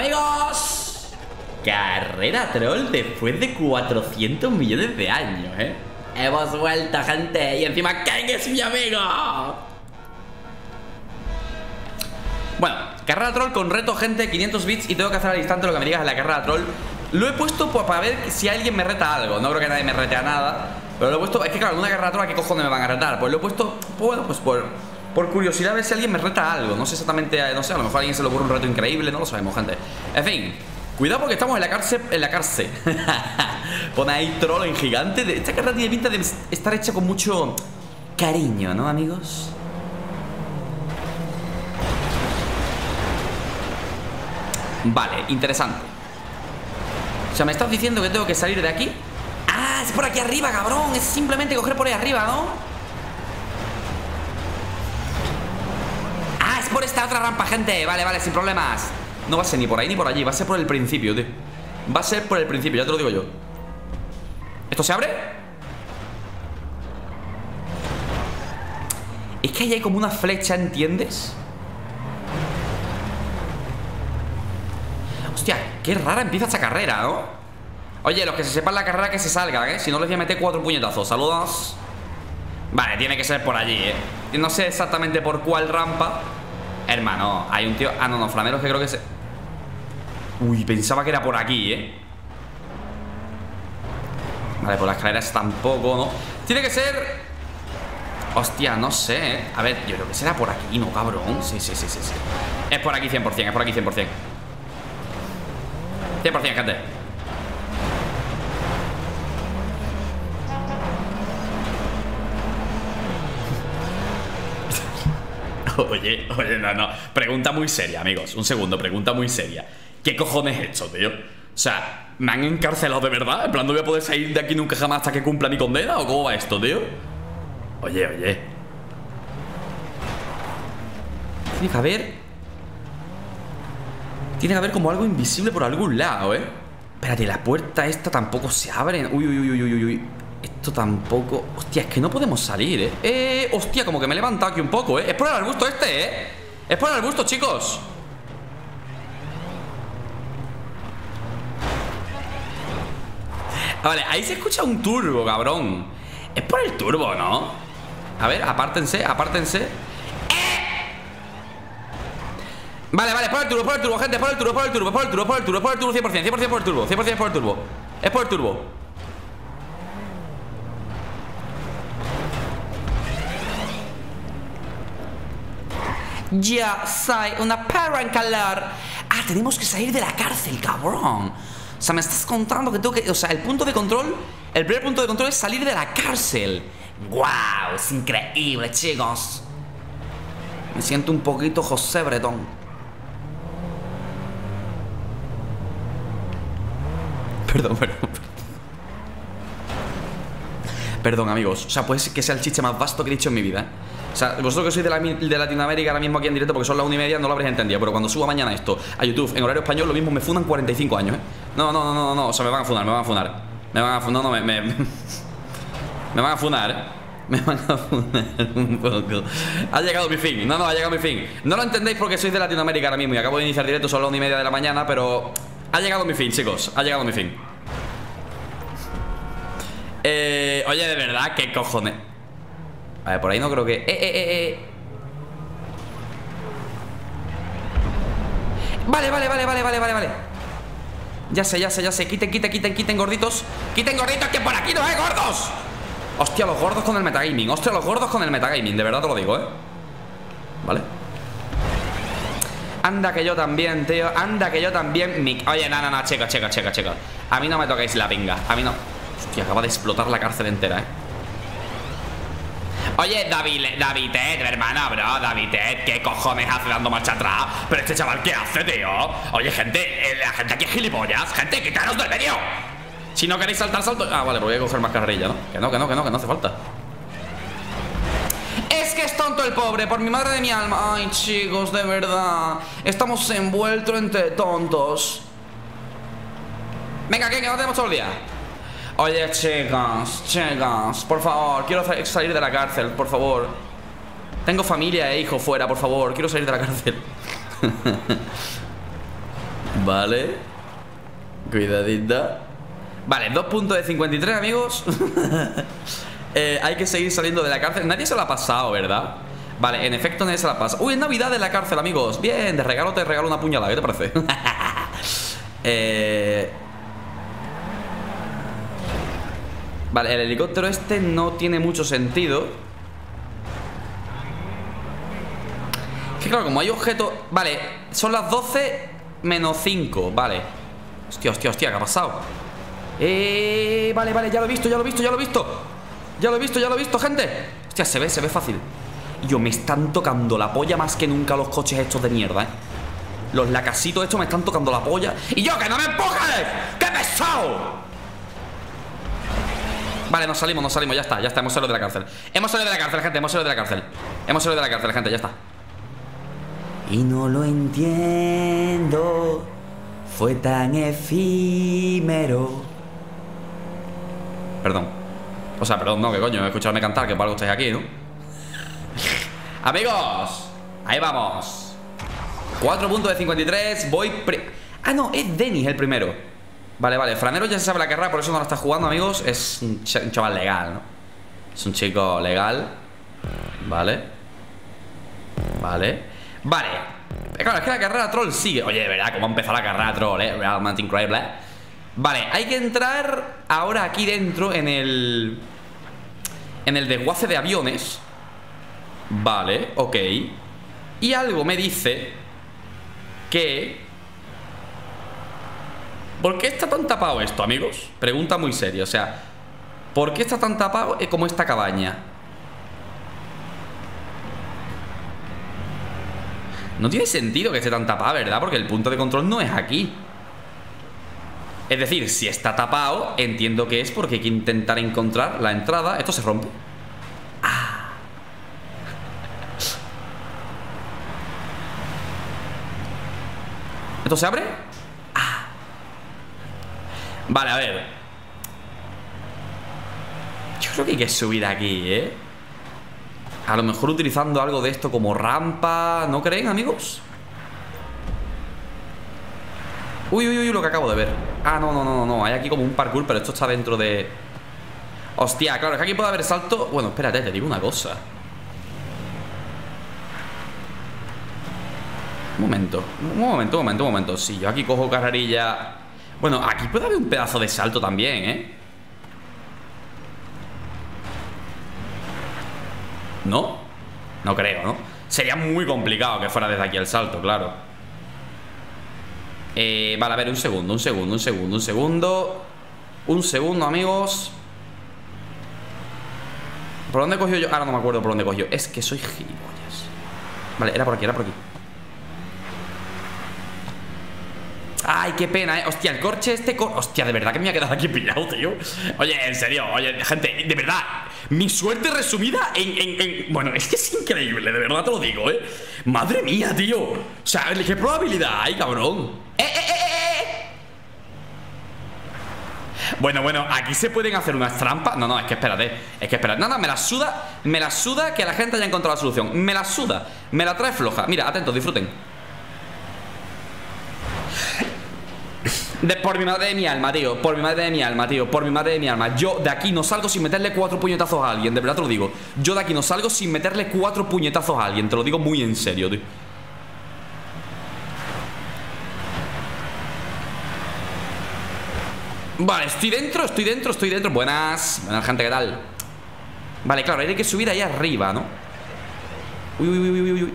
amigos. Carrera troll después de 400 millones de años, ¿eh? Hemos vuelto, gente. Y encima Ken es mi amigo. Bueno, carrera troll con reto, gente, 500 bits. Y tengo que hacer al instante lo que me digas en la carrera troll. Lo he puesto pues, para ver si alguien me reta algo. No creo que nadie me rete a nada. Pero lo he puesto... Es que claro, en una carrera troll, ¿a qué cojones me van a retar? Pues lo he puesto... Bueno, pues por curiosidad, a ver si alguien me reta algo. No sé exactamente, no sé, a lo mejor a alguien se le ocurre un reto increíble. No lo sabemos, gente. En fin, cuidado porque estamos en la cárcel. En la cárcel. Pone ahí troll en gigante. Esta carrera tiene pinta de estar hecha con mucho cariño, ¿no, amigos? Vale, interesante. O sea, ¿me estás diciendo que tengo que salir de aquí? ¡Ah! Es por aquí arriba, cabrón. Es simplemente coger por ahí arriba, ¿no? Por esta otra rampa, gente. Vale, vale, sin problemas. No va a ser ni por ahí ni por allí. Va a ser por el principio, tío. Va a ser por el principio, ya te lo digo yo. ¿Esto se abre? Es que ahí hay como una flecha, ¿entiendes? Hostia, qué rara empieza esta carrera, ¿no? Oye, los que se sepan la carrera que se salgan, ¿eh? Si no les voy a meter 4 puñetazos. Saludos. Vale, tiene que ser por allí, ¿eh? No sé exactamente por cuál rampa. Hermano, hay un tío... Ah, no, no, Flameros que creo que se... Uy, pensaba que era por aquí, ¿eh? Vale, por las escaleras tampoco, ¿no? Tiene que ser... Hostia, no sé, ¿eh? A ver, yo creo que será por aquí, ¿no, cabrón? Sí, sí, sí, sí, sí. Es por aquí 100%, es por aquí 100%. 100%, gente. Oye, oye, no, no. Pregunta muy seria, amigos. Un segundo, pregunta muy seria. ¿Qué cojones he hecho, tío? O sea, ¿me han encarcelado de verdad? En plan, ¿no voy a poder salir de aquí nunca jamás hasta que cumpla mi condena? ¿O cómo va esto, tío? Oye, oye. Tiene que haber... Tiene que haber como algo invisible por algún lado, ¿eh? Espérate, la puerta esta tampoco se abre. Uy, uy, uy, uy, uy, uy. Esto tampoco... Hostia, es que no podemos salir, ¿eh? Hostia, como que me he levantado aquí un poco, ¿eh? Es por el arbusto este, ¿eh? Es por el arbusto, chicos. Vale, ahí se escucha un turbo, cabrón. Es por el turbo, ¿no? A ver, apártense, apártense. Vale, vale, es por el turbo, gente. Es por el turbo, por el turbo, por el turbo, por el turbo, por el turbo, 100%, 100% por el turbo, 100% es por el turbo. Es por el turbo. Ya soy una perra en calor. Ah, tenemos que salir de la cárcel, cabrón. O sea, me estás contando que tengo que... O sea, el punto de control... El primer punto de control es salir de la cárcel. ¡Guau! Es increíble, chicos. Me siento un poquito José Bretón. Perdón, perdón. Perdón, amigos. O sea, puede ser que sea el chiste más vasto que he dicho en mi vida, ¿eh? O sea, vosotros que sois de Latinoamérica ahora mismo aquí en directo, porque son las 1:30, no lo habréis entendido. Pero cuando suba mañana esto a YouTube en horario español, lo mismo me funan 45 años, ¿eh? No, no, no, no, no. O sea, me van a funar, me van a funar. Me van a funar, no, me van a funar. Me van a funar un poco. Ha llegado mi fin. No, no, ha llegado mi fin. No lo entendéis porque sois de Latinoamérica ahora mismo y acabo de iniciar directo, son las 1:30 de la mañana, pero... Ha llegado mi fin, chicos. Ha llegado mi fin. Oye, de verdad, qué cojones. A ver, por ahí no creo que... Vale, vale, vale, vale, vale, vale, vale. Ya sé, ya sé, ya sé. Quiten, quiten, quiten, quiten, gorditos. Quiten, gorditos, que por aquí no hay gordos. Hostia, los gordos con el metagaming. Hostia, los gordos con el metagaming, de verdad te lo digo, ¿eh? Vale. Anda que yo también, tío. Anda que yo también. Oye, no, no, no, chicos, chicos, chicos, chicos. A mí no me tocáis la pinga, a mí no. Hostia, acaba de explotar la cárcel entera, ¿eh? Oye, David, hermana, bro, David, ¿qué cojones hace dando marcha atrás? Pero este chaval, ¿qué hace, tío? Oye, gente, la gente aquí es gilipollas. Gente, quitaros del medio. Si no queréis saltar, salto. Ah, vale, voy a coger más carrilla, ¿no? Que no, que no, que no, que no hace falta. Es que es tonto el pobre, por mi madre de mi alma. Ay, chicos, de verdad. Estamos envueltos entre tontos. Venga, que no tenemos todo el día. Oye, chicas, chicas, por favor, quiero salir de la cárcel, por favor. Tengo familia e hijo fuera, por favor, quiero salir de la cárcel. Vale. Cuidadita. Vale, 2.53, amigos. Hay que seguir saliendo de la cárcel. Nadie se lo ha pasado, ¿verdad? Vale, en efecto nadie se la pasa. Uy, es Navidad de la cárcel, amigos. Bien, de regalo te regalo una puñalada. ¿Qué te parece? Vale, el helicóptero este no tiene mucho sentido. Que claro, como hay objetos. Vale, son las 12 menos 5. Vale. Hostia, hostia, hostia, ¿qué ha pasado? Vale, vale, ya lo he visto, ya lo he visto, ya lo he visto. Ya lo he visto, ya lo he visto, gente. Hostia, se ve fácil. Yo, me están tocando la polla más que nunca los coches estos de mierda, Los lacasitos estos me están tocando la polla. ¡Y yo, que no me empujes! ¡Qué pesado! Vale, nos salimos, ya está, hemos salido de la cárcel. Hemos salido de la cárcel, gente, ya está. Y no lo entiendo, fue tan efímero. Perdón. O sea, perdón, no, que coño, escucharme cantar, que por algo estáis aquí, ¿no? Amigos, ahí vamos. 4.53, voy... Ah, no, es Denis el primero. Vale, vale, Franero ya se sabe la carrera, por eso no la está jugando, amigos. Es un chaval legal, ¿no? Es un chico legal. Vale. Vale. Vale. Claro, es que la carrera troll sigue. Oye, de verdad, cómo ha empezado la carrera troll, realmente increíble, Vale, hay que entrar ahora aquí dentro en el... desguace de aviones. Vale, ok. Y algo me dice que... ¿Por qué está tan tapado esto, amigos? Pregunta muy seria, o sea, ¿por qué está tan tapado como esta cabaña? No tiene sentido que esté tan tapada, ¿verdad? Porque el punto de control no es aquí. Es decir, si está tapado, entiendo que es porque hay que intentar encontrar la entrada. ¿Esto se rompe? Ah. ¿Esto se abre? Vale, a ver. Yo creo que hay que subir aquí, A lo mejor utilizando algo de esto como rampa. ¿No creen, amigos? Uy, uy, uy, lo que acabo de ver. Ah, no, no, no, no, hay aquí como un parkour. Pero esto está dentro de... Hostia, claro, es que aquí puede haber salto. Bueno, espérate, te digo una cosa. Un momento. Si yo aquí cojo carrerilla... Bueno, aquí puede haber un pedazo de salto también, ¿No? No creo, ¿no? Sería muy complicado que fuera desde aquí el salto, claro. Vale, a ver, un segundo, amigos. ¿Por dónde cogió yo? Ahora no me acuerdo por dónde cogió. Es que soy gilipollas. Vale, era por aquí. Ay, qué pena, Hostia, el corche este... Hostia, de verdad que me ha quedado aquí pillado, tío. Oye, en serio, oye, gente, de verdad. Mi suerte resumida en... Bueno, es que es increíble, de verdad te lo digo, Madre mía, tío. O sea, ¿qué probabilidad hay, cabrón? Bueno, aquí se pueden hacer unas trampas. No, es que espérate, nada, me la suda que la gente haya encontrado la solución. Me la suda, me la trae floja. Mira, atentos, disfruten. Por mi madre de mi alma, tío. Yo de aquí no salgo sin meterle 4 puñetazos a alguien. De verdad te lo digo. Yo de aquí no salgo sin meterle 4 puñetazos a alguien. Te lo digo muy en serio, tío. Vale, estoy dentro. Buenas, gente, ¿qué tal? Vale, claro, hay que subir ahí arriba, ¿no? Uy.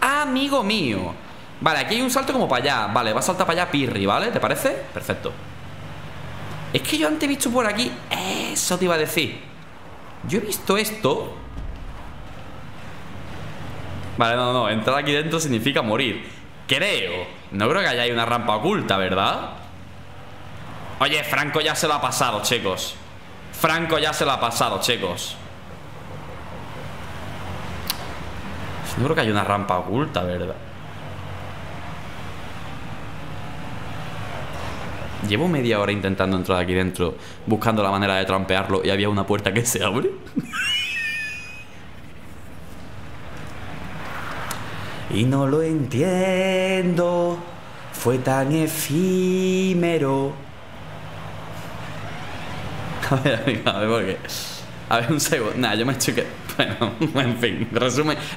Amigo mío. Vale, aquí hay un salto como para allá. Vale, va a saltar para allá Pirri, ¿vale? ¿Te parece? Perfecto. Es que yo antes he visto por aquí. Eso te iba a decir. Yo he visto esto. Vale, no, entrar aquí dentro significa morir. Creo. No creo que haya una rampa oculta, ¿verdad? Oye, Franco ya se lo ha pasado, chicos. No creo que haya una rampa oculta, ¿verdad? Llevo media hora intentando entrar aquí dentro, buscando la manera de trampearlo, y había una puerta que se abre. Y no lo entiendo, fue tan efímero. A ver, porque... A ver, un segundo. Nah, yo me estoy... Bueno, en fin,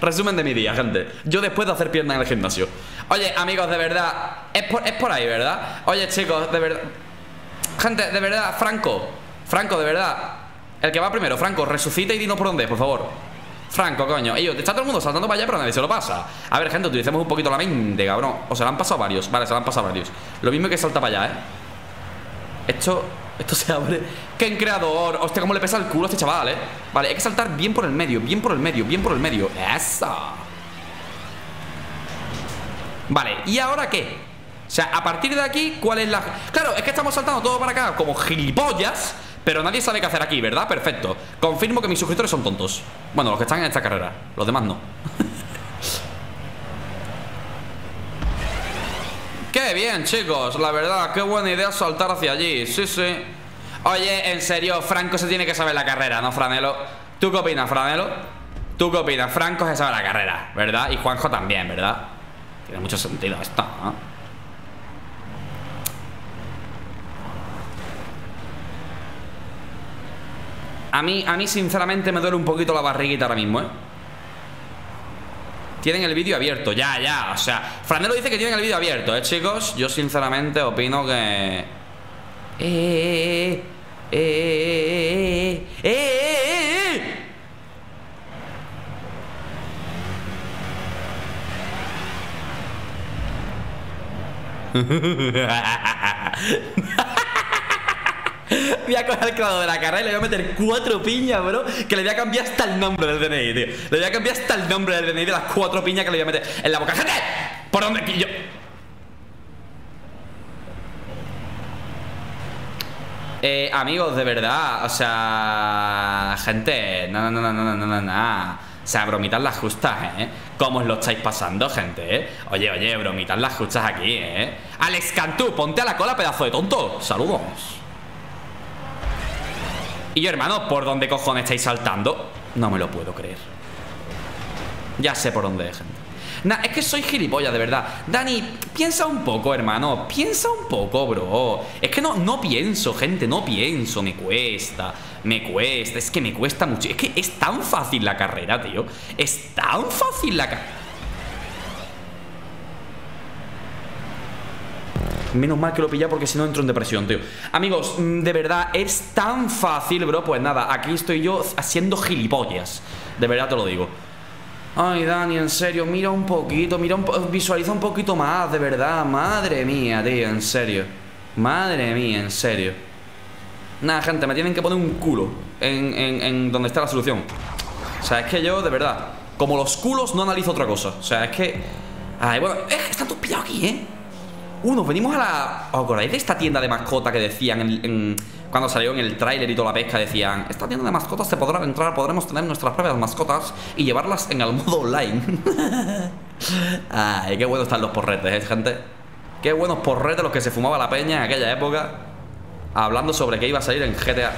resumen de mi día, gente. Yo después de hacer piernas en el gimnasio. Oye, amigos, de verdad, es por ahí, ¿verdad? Oye, chicos, de verdad. Gente, de verdad, Franco, de verdad. El que va primero, Franco, resucita y dinos por dónde es, por favor. Franco, coño. Ellos, está todo el mundo saltando para allá, pero nadie se lo pasa. A ver, gente, utilicemos un poquito la mente, cabrón. O se la han pasado varios, vale, se la han pasado varios. Lo mismo que salta para allá, ¿eh? Esto se abre. ¡Qué creador! Hostia, cómo le pesa el culo a este chaval, ¿eh? Vale, hay que saltar bien por el medio, bien por el medio, bien por el medio. ¡Eso! Vale, ¿y ahora qué? O sea, a partir de aquí, ¿cuál es la...? Claro, es que estamos saltando todo para acá como gilipollas, pero nadie sabe qué hacer aquí, ¿verdad? Perfecto. Confirmo que mis suscriptores son tontos. Bueno, los que están en esta carrera. Los demás no. ¡Qué bien, chicos! La verdad, qué buena idea saltar hacia allí. Sí, sí. Oye, en serio, Franco se tiene que saber la carrera, ¿no, Franelo? ¿Tú qué opinas, Franelo? ¿Tú qué opinas? Franco se sabe la carrera, ¿verdad? Y Juanjo también, ¿verdad? Tiene mucho sentido esto, ¿no? A mí, sinceramente, me duele un poquito la barriguita ahora mismo, ¿eh? Tienen el vídeo abierto, ya, o sea, Franelo dice que tienen el vídeo abierto, chicos. Yo sinceramente opino que... Voy a coger el creador de la carrera y le voy a meter 4 piñas, bro. Que le voy a cambiar hasta el nombre del DNI, tío. Le voy a cambiar hasta el nombre del DNI de las 4 piñas que le voy a meter en la boca. ¡Gente! ¿Por dónde? Yo... amigos, de verdad, o sea... Gente, no. O sea, bromitas las justas, ¿eh? ¿Cómo os lo estáis pasando, gente, eh? Oye, bromitas las justas aquí, ¿eh? Alex Cantú, ponte a la cola, pedazo de tonto. Saludos. Y yo, hermano, ¿por dónde cojones estáis saltando? No me lo puedo creer. Ya sé por dónde es, gente. Nah, es que soy gilipollas, de verdad. Dani, piensa un poco, hermano. Piensa un poco, bro. Es que no pienso, gente, no pienso. Me cuesta. Es que me cuesta mucho. Es que es tan fácil la carrera, tío. Es tan fácil la carrera. Menos mal que lo pilla porque si no entro en depresión, tío. Amigos, de verdad, es tan fácil, bro. Pues nada, aquí estoy yo haciendo gilipollas. De verdad te lo digo. Ay, Dani, en serio, mira un poquito, visualiza un poquito más, de verdad. Madre mía, tío, en serio. Nada, gente, me tienen que poner un culo en donde está la solución. O sea, es que yo, de verdad, como los culos no analizo otra cosa. O sea, es que... Ay, bueno, están todos pillados aquí, ¿eh? Nos venimos a la... ¿Os acordáis de esta tienda de mascota que decían cuando salió en el tráiler y toda la pesca? Decían, esta tienda de mascotas te podrá entrar, podremos tener nuestras propias mascotas y llevarlas en el modo online. Ay, qué buenos están los porretes, gente. Qué buenos porretes los que se fumaba la peña en aquella época, hablando sobre qué iba a salir en GTA.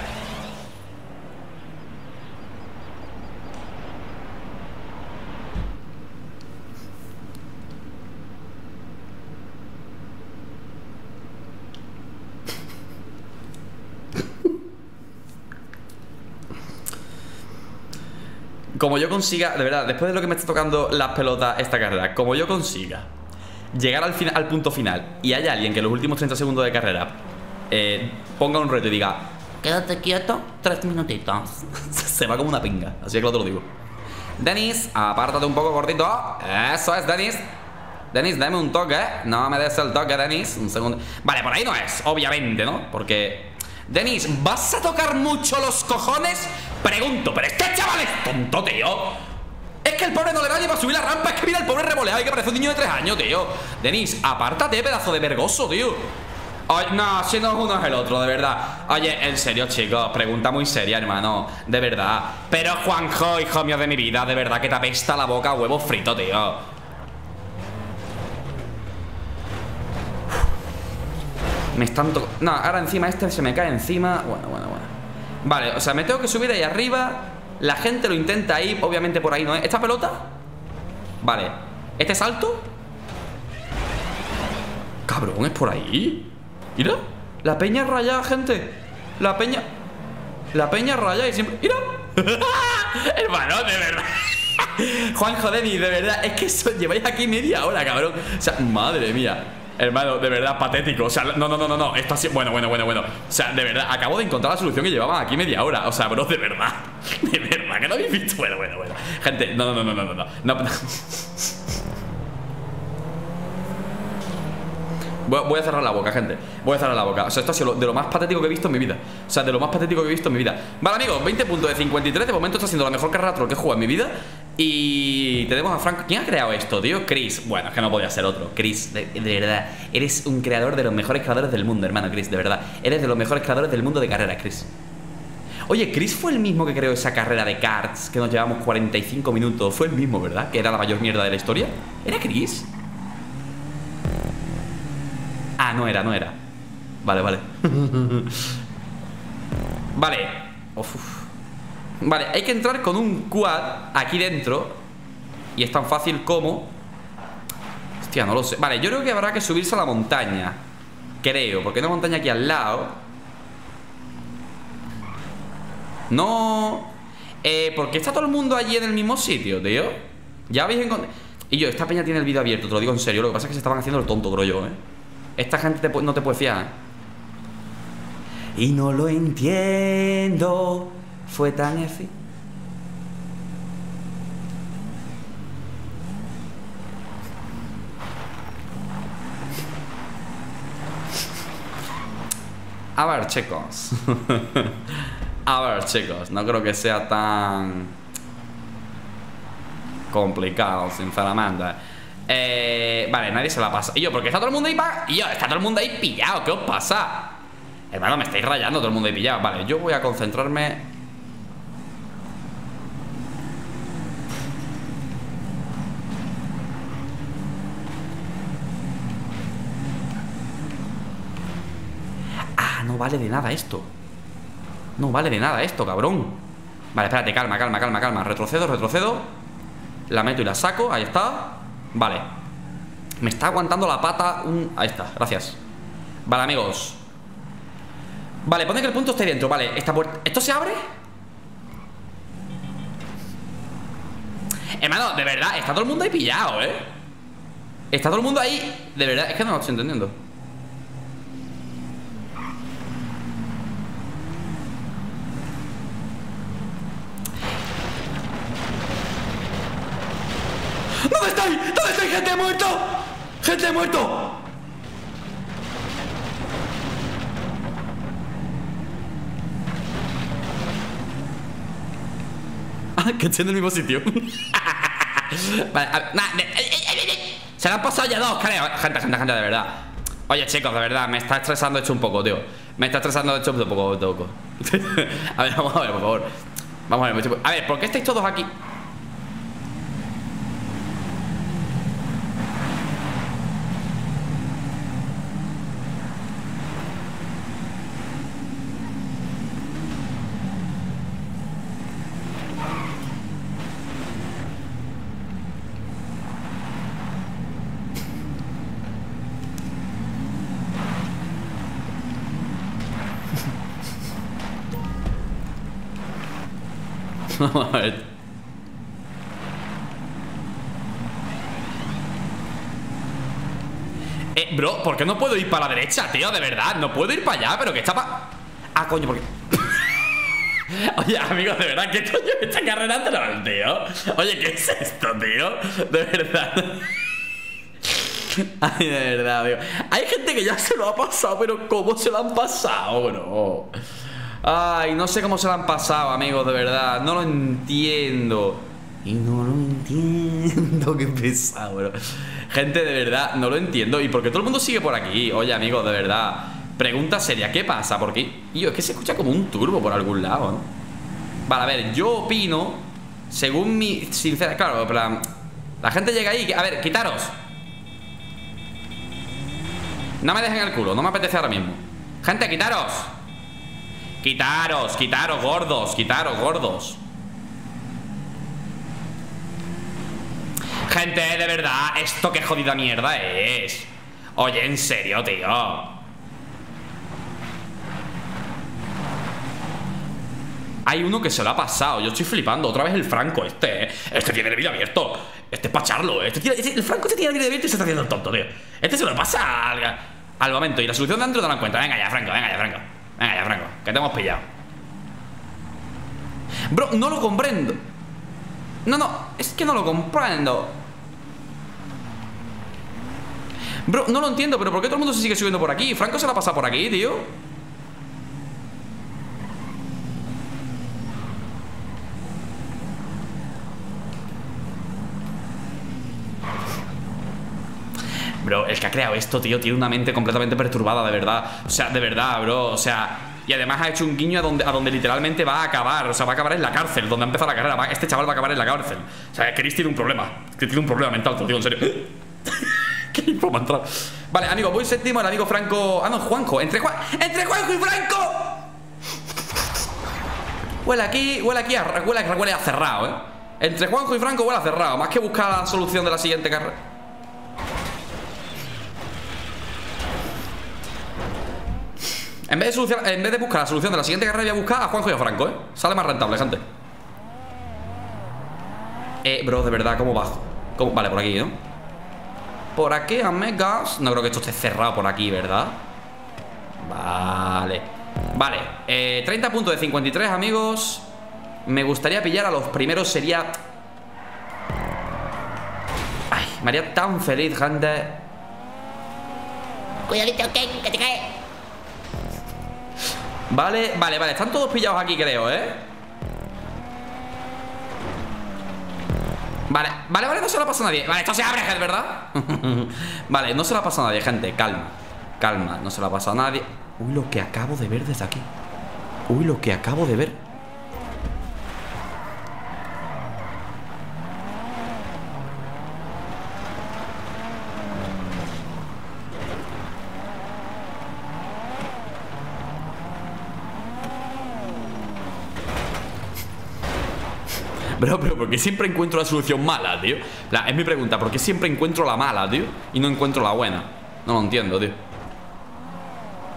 Como yo consiga, de verdad, después de lo que me está tocando las pelotas esta carrera, como yo consiga llegar al punto final y haya alguien que en los últimos 30 segundos de carrera ponga un reto y diga, quédate quieto, 3 minutitos. Se va como una pinga, así que claro te lo digo. Denis, apártate un poco cortito. Eso es, Denis. Denis, dame un toque. No me des el toque, Denis. Un segundo. Vale, por ahí no es, obviamente, ¿no? Porque... Denis, ¿vas a tocar mucho los cojones? Pregunto, pero este chaval es tonto, tío. Es que el pobre no le da ni para subir la rampa. Es que mira el pobre revoleado y que parece un niño de 3 años, tío. Denis, apártate, pedazo de vergoso, tío. Ay, no, si no es uno es el otro, de verdad. Oye, en serio, chicos, pregunta muy seria, hermano. De verdad. Pero Juanjo, hijo mío de mi vida, de verdad que te apesta la boca a huevo frito, tío. Me están tocando... No, ahora encima este se me cae encima. Bueno. Vale, o sea, me tengo que subir ahí arriba. La gente lo intenta ahí. Obviamente por ahí no es. ¿Esta pelota? Vale. ¿Este salto? cabrón, es por ahí. Mira, la peña rayada, gente. La peña rayada y siempre... Mira. Hermano, de verdad. Juanjo, Denis, de verdad, es que eso, lleváis aquí media hora, cabrón. O sea, madre mía. Hermano, de verdad, patético. O sea, no, esto ha sido... Bueno. O sea, de verdad, acabo de encontrar la solución que llevaban aquí media hora. O sea, bro, de verdad. De verdad, que no habéis visto. Bueno. Gente, no. Voy a cerrar la boca, gente. Voy a cerrar la boca. O sea, esto ha sido de lo más patético que he visto en mi vida. Vale, amigos, 20 puntos de 53. De momento está siendo la mejor carrera troll que he jugado en mi vida. Y tenemos a Franco. ¿Quién ha creado esto, tío? Chris. Bueno, es que no podía ser otro. Chris, de verdad, eres un creador de los mejores creadores del mundo, hermano, Chris, de verdad. Eres de los mejores creadores del mundo de carreras, Chris. Oye, Chris fue el mismo que creó esa carrera de karts que nos llevamos 45 minutos. Fue el mismo, ¿verdad? Que era la mayor mierda de la historia. ¿Era Chris? Ah, no era. Vale. Vale. Uf. Vale, hay que entrar con un quad aquí dentro. Y es tan fácil como... Hostia, no lo sé. Vale, yo creo que habrá que subirse a la montaña. Creo, porque hay una montaña aquí al lado. No... ¿por qué está todo el mundo allí en el mismo sitio, tío? Ya habéis encontrado... Y yo, esta peña tiene el vídeo abierto, te lo digo en serio. Lo que pasa es que se estaban haciendo el tonto, creo yo, ¿eh? Esta gente no te puede fiar, ¿eh? Y no lo entiendo. Fue tan eficaz. A ver, chicos, no creo que sea tan complicado, sinceramente. Vale, nadie se la pasa. Y yo, porque está todo el mundo ahí pa... Y yo, está todo el mundo ahí pillado, ¿qué os pasa? Hermano, me estáis rayando, todo el mundo ahí pillado. Vale, yo voy a concentrarme. Ah, no vale de nada esto. No vale de nada esto, cabrón. Vale, espérate, calma. Retrocedo. La meto y la saco, ahí está. Vale. Me está aguantando la pata un... Ahí está, gracias. Vale, amigos. Vale, pone que el punto esté dentro. Vale, esta puerta... ¿Esto se abre? Hermano, de verdad, está todo el mundo ahí pillado, ¿eh? Está todo el mundo ahí... De verdad, es que no lo estoy entendiendo. ¡Gente muerto! ¡Gente muerto! Ah, que estoy en el mismo sitio. Vale, se la han pasado ya dos, creo. Gente, de verdad. Oye, chicos, de verdad, me está estresando esto un poco, tío. A ver, vamos a ver, por favor. A ver, ¿por qué estáis todos aquí? Vamos a ver. Bro, ¿por qué no puedo ir para la derecha, tío? De verdad, no puedo ir para allá, pero que está para... Ah, coño, ¿por qué? Oye, amigos, de verdad, ¿qué coño es esta carrera troll, tío? Oye, ¿qué es esto, tío? De verdad. Ay, de verdad, tío. Hay gente que ya se lo ha pasado, pero ¿cómo se lo han pasado, bro? Ay, no sé cómo se la han pasado, amigos, de verdad. No lo entiendo. Qué pesado, bro. Gente, de verdad, no lo entiendo. ¿Y por qué todo el mundo sigue por aquí? Oye, amigos, de verdad. Pregunta seria, ¿qué pasa? Porque, tío, es que se escucha como un turbo por algún lado, ¿no? Vale, a ver, yo opino. Según mi sincera... Claro, plan, la gente llega ahí. A ver, quitaros. No me dejen el culo, no me apetece ahora mismo. Gente, quitaros. Quitaros, gordos. Gente, de verdad, esto qué jodida mierda es. Oye, en serio, tío. Hay uno que se lo ha pasado. Yo estoy flipando. Otra vez el Franco este, ¿eh? Este tiene el vídeo abierto. Este es para echarlo, ¿eh? El Franco este tiene el vídeo abierto y se está haciendo el tonto, tío. Este se lo pasa al momento. Y la solución de Android no la encuentra. Venga ya, Franco, venga ya, Franco. Venga ya, Franco, que te hemos pillado. Bro, no lo comprendo. No, es que no lo comprendo. Bro, no lo entiendo. Pero ¿por qué todo el mundo se sigue subiendo por aquí? Franco se la pasa por aquí, tío. Bro, el que ha creado esto, tío, tiene una mente completamente perturbada, de verdad. O sea, de verdad, bro, o sea... Y además ha hecho un guiño a donde literalmente va a acabar. O sea, va a acabar en la cárcel, donde ha empezado la carrera. Este chaval va a acabar en la cárcel. O sea, Chris tiene un problema. Chris tiene un problema mental, te lo digo en serio. Qué info me ha entrado. Vale, amigo, voy séptimo, el amigo Franco... Ah, no, Juanjo. ¡Entre Juanjo y Franco! Huele a cerrado, ¿eh? Entre Juanjo y Franco huele a cerrado. Más que buscar la solución de la siguiente carrera. En vez de buscar la solución de la siguiente carrera, voy a buscar a Juanjo y a Franco, ¿eh? Sale más rentable, gente. Bro, de verdad, ¿cómo bajo? ¿Cómo? Vale, por aquí, ¿no? Por aquí, amigas. No creo que esto esté cerrado por aquí, ¿verdad? Vale. Vale, 30 puntos de 53, amigos. Me gustaría pillar a los primeros, sería... Ay, me haría tan feliz, gente. Cuidadito, ok, que te cae. Vale, están todos pillados aquí, creo, ¿eh? Vale, no se la pasa a nadie. Vale, esto se abre, ¿verdad? Vale, no se la pasa a nadie, gente, calma, no se la pasa a nadie. Uy, lo que acabo de ver desde aquí. Pero, ¿por qué siempre encuentro la solución mala, tío? Es mi pregunta, ¿por qué siempre encuentro la mala, tío? Y no encuentro la buena. No lo entiendo, tío.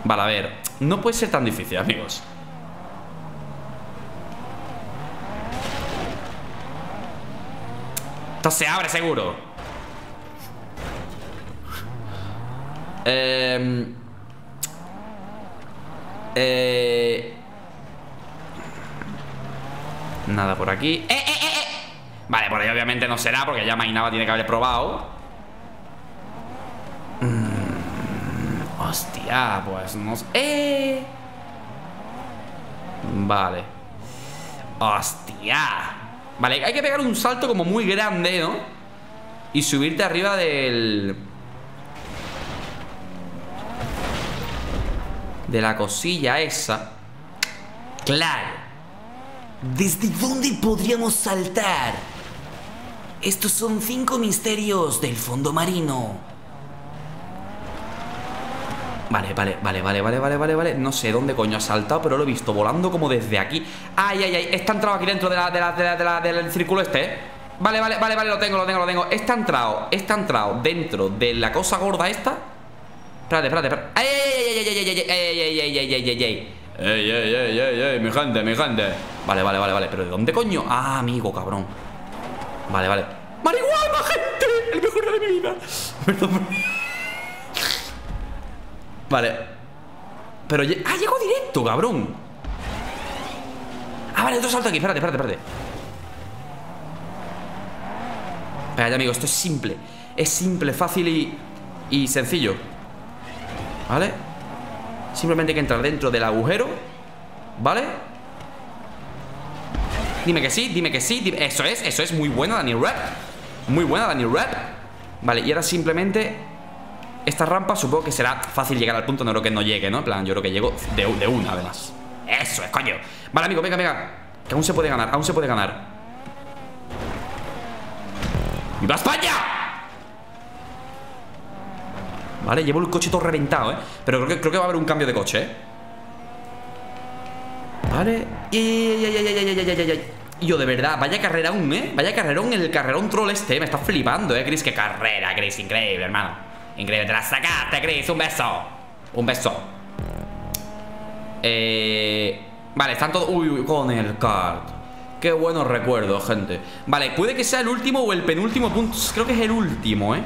Vale, a ver. No puede ser tan difícil, amigos. Esto se abre, seguro. Nada por aquí. Vale, por ahí obviamente no será, porque ya Mainaba tiene que haber probado. Hostia, pues no sé. Vale. Hostia. Vale, hay que pegar un salto como muy grande, ¿no? Y subirte arriba del... de la cosilla esa. Claro. ¿Desde dónde podríamos saltar? Estos son 5 misterios del fondo marino. Vale. No sé dónde coño ha saltado, pero lo he visto volando como desde aquí. Ay. Está entrado aquí dentro del círculo este, ¿eh? Vale. Lo tengo. Está entrado dentro de la cosa gorda esta. Espérate. Ay. Ey, mi gente. Vale, pero ¿de dónde coño? Ah, amigo, cabrón. Vale. ¡Marihuana, gente! El mejor de mi vida. Perdón. Vale. Pero... Ah, llegó directo, cabrón. Ah, vale, otro salto aquí. Espérate. Espérate, amigo, esto es simple. Es simple, fácil y sencillo. Vale. Simplemente hay que entrar dentro del agujero. ¿Vale? Dime que sí. Eso es. Muy buena, Dani Rap. Vale, y ahora simplemente... Esta rampa supongo que será fácil llegar al punto. No creo que no llegue, ¿no? En plan, yo creo que llego de una, además. Eso es, coño. Vale, amigo, venga. Que aún se puede ganar, ¡Viva España! Vale, llevo el coche todo reventado, ¿eh? Pero creo que va a haber un cambio de coche, ¿eh? Vale. Yo, de verdad, vaya carrerón, ¿eh? Vaya carrerón, el carrerón troll este, ¿eh? Me está flipando, ¿eh, Chris? Qué carrera, Chris, increíble, hermano. Increíble, te la sacaste, Chris. Un beso. Un beso. Vale, están todos... Uy, con el card. Qué buenos recuerdos, gente. Vale, puede que sea el último o el penúltimo punto. Creo que es el último, ¿eh?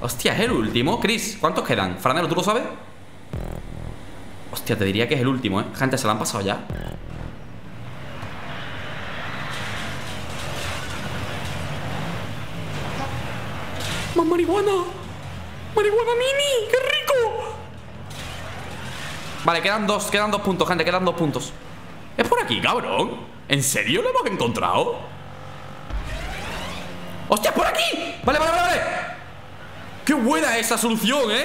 Hostia, es el último. Chris, ¿cuántos quedan? Franelo, ¿tú lo sabes? Hostia, te diría que es el último, ¿eh? Gente, se la han pasado ya. ¡Más marihuana! ¡Marihuana mini! ¡Qué rico! Vale, quedan dos puntos, gente, quedan dos puntos. ¿Es por aquí, cabrón? ¿En serio lo hemos encontrado? ¡Hostia, es por aquí! Vale, vale, vale, vale. ¡Qué buena esa solución, eh!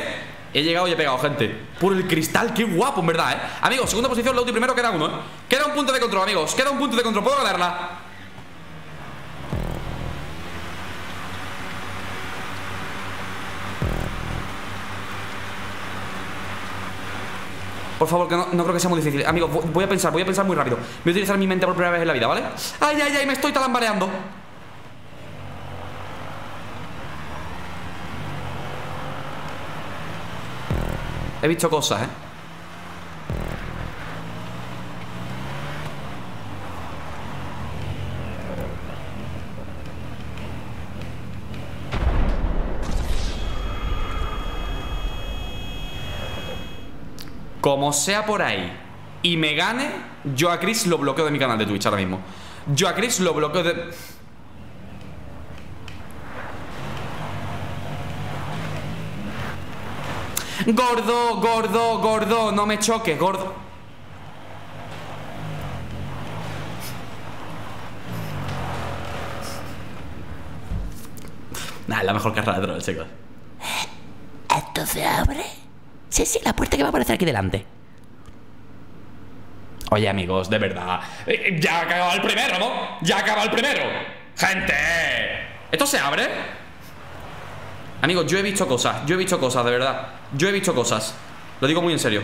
He llegado y he pegado, gente. Por el cristal, qué guapo, en verdad, eh. Amigos, segunda posición, Lauti primero, queda uno, eh. Queda un punto de control, amigos, queda un punto de control. Puedo ganarla. Por favor, que no creo que sea muy difícil. Amigos, voy a pensar muy rápido. Voy a utilizar mi mente por primera vez en la vida, ¿vale? ¡Ay, ay, ay! Me estoy talambareando. He visto cosas, ¿eh? Como sea por ahí y me gane, yo a Chris lo bloqueo de mi canal de Twitch ahora mismo. Yo a Chris lo bloqueo de... Gordo, gordo, gordo, no me choques, gordo. Nah, es la mejor carrera de troll, chicos. ¿Esto se abre? Sí, sí, la puerta que va a aparecer aquí delante. Oye, amigos, de verdad. Ya ha acabado el primero, ¿no? Ya ha acabado el primero. ¡Gente! ¿Esto se abre? Amigos, yo he visto cosas. Yo he visto cosas, de verdad. Yo he visto cosas. Lo digo muy en serio.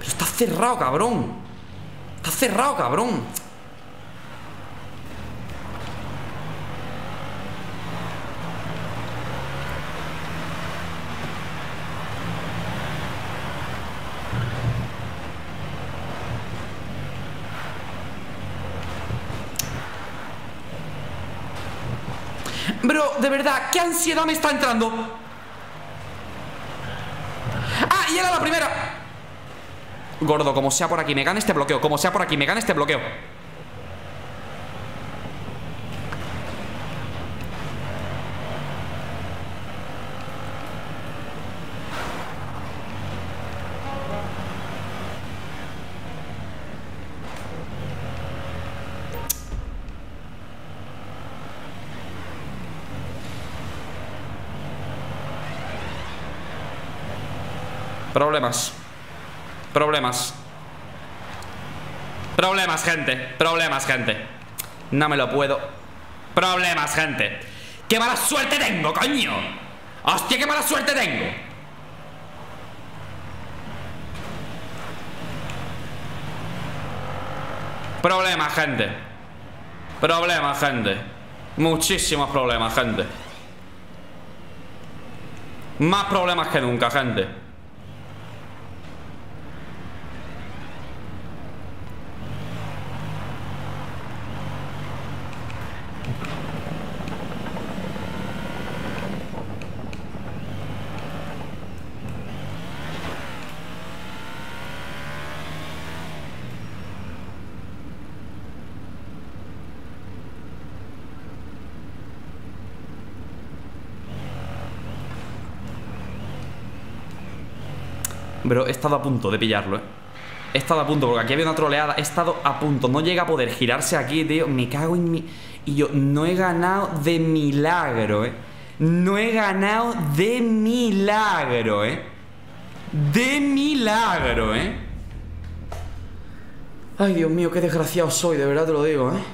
Pero está cerrado, cabrón. Está cerrado, cabrón. Bro, de verdad, qué ansiedad me está entrando. Ah, y era la primera. Gordo, como sea por aquí, me gana este bloqueo. Como sea por aquí, me gana este bloqueo. Problemas. Problemas. Problemas, gente. Problemas, gente. No me lo puedo. Problemas, gente. ¡Qué mala suerte tengo, coño! ¡Hostia, qué mala suerte tengo! Problemas, gente. Problemas, gente. Muchísimos problemas, gente. Más problemas que nunca, gente. Pero he estado a punto de pillarlo, eh. He estado a punto, porque aquí había una troleada. He estado a punto, no llega a poder girarse aquí, tío. Me cago en mi... Y yo, no he ganado de milagro, eh. No he ganado de milagro, eh. De milagro, eh. Ay, Dios mío, qué desgraciado soy, de verdad te lo digo, eh.